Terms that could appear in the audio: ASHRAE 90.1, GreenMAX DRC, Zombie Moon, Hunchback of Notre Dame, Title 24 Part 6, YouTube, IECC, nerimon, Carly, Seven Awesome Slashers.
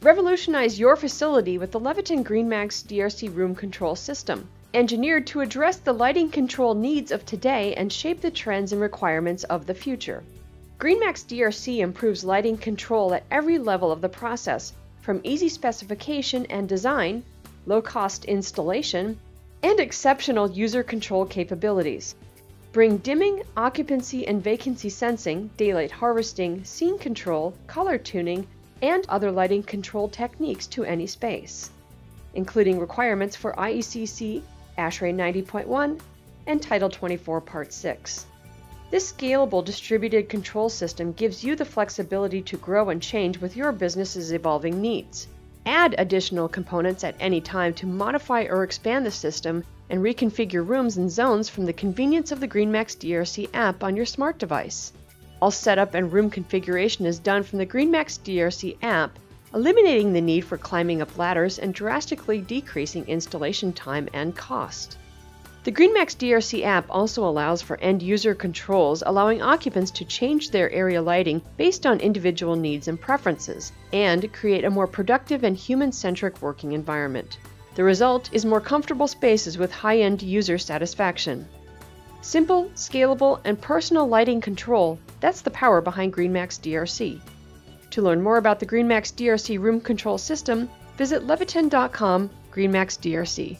Revolutionize your facility with the Leviton GreenMAX DRC room control system, engineered to address the lighting control needs of today and shape the trends and requirements of the future. GreenMAX DRC improves lighting control at every level of the process, from easy specification and design, low-cost installation, and exceptional user control capabilities. Bring dimming, occupancy and vacancy sensing, daylight harvesting, scene control, color tuning, and other lighting control techniques to any space, including requirements for IECC, ASHRAE 90.1, and Title 24 Part 6. This scalable distributed control system gives you the flexibility to grow and change with your business's evolving needs. Add additional components at any time to modify or expand the system and reconfigure rooms and zones from the convenience of the GreenMAX DRC app on your smart device. All setup and room configuration is done from the GreenMAX DRC app, eliminating the need for climbing up ladders and drastically decreasing installation time and cost. The GreenMAX DRC app also allows for end-user controls, allowing occupants to change their area lighting based on individual needs and preferences, and create a more productive and human-centric working environment. The result is more comfortable spaces with high-end user satisfaction. Simple, scalable, and personal lighting control, that's the power behind GreenMAX DRC. To learn more about the GreenMAX DRC room control system, visit leviton.com/GreenMAX DRC.